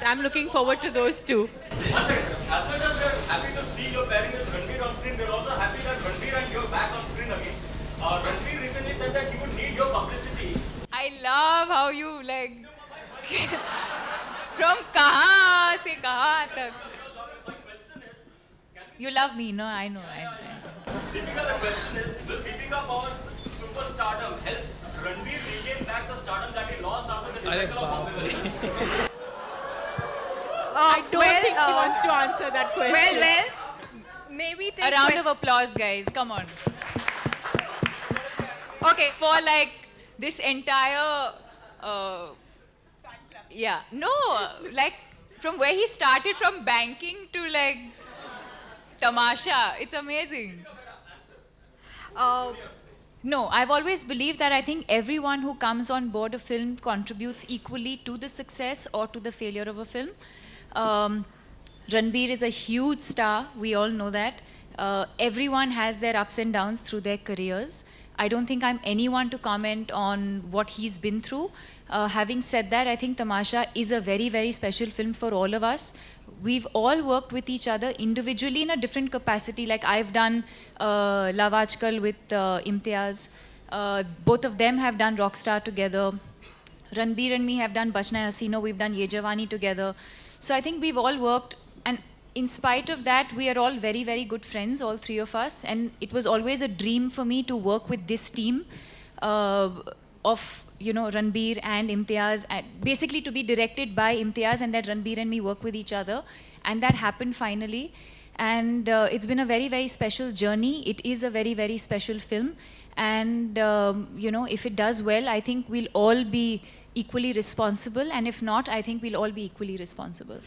Yes, I'm looking forward to those too. One second. As much as we're happy to see your pairing with Ranbir on screen, we're also happy that Ranbir and you're back on screen again. Ranbir recently said that he would need your publicity. I love how you like from kahan se kahan tak. You love me, no? I know. Deepika, the question is, will Deepika Power's superstardom help Ranbir regain back the stardom that he lost after the debacle of Bombay? I don't think he wants to answer that question. Well, maybe take a round of applause, guys. Come on. Okay, for like this entire, yeah, no, like from where he started, from banking to like Tamasha, it's amazing. No, I've always believed that I think everyone who comes on board a film contributes equally to the success or to the failure of a film. Ranbir is a huge star, we all know that. Everyone has their ups and downs through their careers. I don't think I'm anyone to comment on what he's been through. Having said that, I think Tamasha is a very, very special film for all of us. We've all worked with each other individually in a different capacity. Like I've done Lavajkal with Imtiaz. Both of them have done Rockstar together. Ranbir and me have done Bachna Ae Haseeno. We've done Ye Jawani together. So I think we've all worked, and in spite of that, we are all very, very good friends, all three of us. And it was always a dream for me to work with this team of, you know, Ranbir and Imtiaz, and basically to be directed by Imtiaz, and that Ranbir and me work with each other. And that happened finally. And it's been a very, very special journey. It is a very, very special film. And, you know, if it does well, I think we'll all be equally responsible. And if not, I think we'll all be equally responsible.